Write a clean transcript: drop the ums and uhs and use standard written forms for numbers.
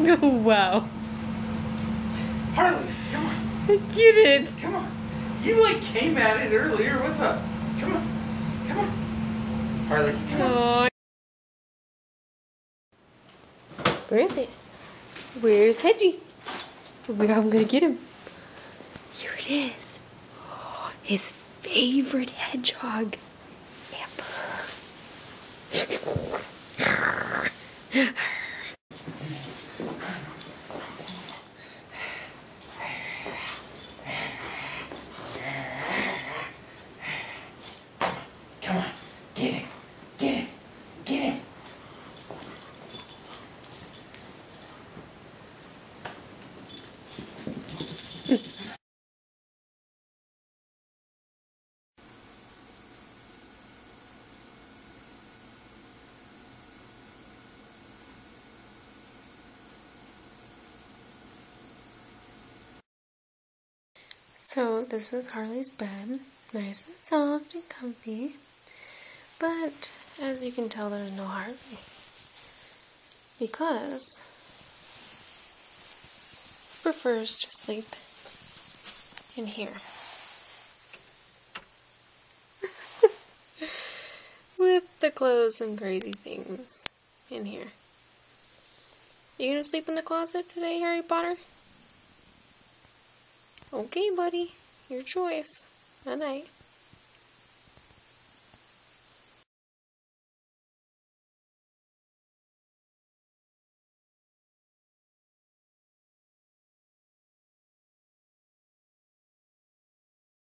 Oh, wow. Harley, come on. Get it. Come on. You, like, came at it earlier. What's up? Come on. Come on. Harley, come on. Where is it? Where's Hedgie? Where am I going to get him? Here it is. His favorite hedgehog. Yep. So this is Harley's bed, nice and soft and comfy, but as you can tell there's no Harley, because he prefers to sleep in here, with the clothes and crazy things in here. You gonna sleep in the closet today, Harry Potter? Okay, buddy. Your choice. Good night.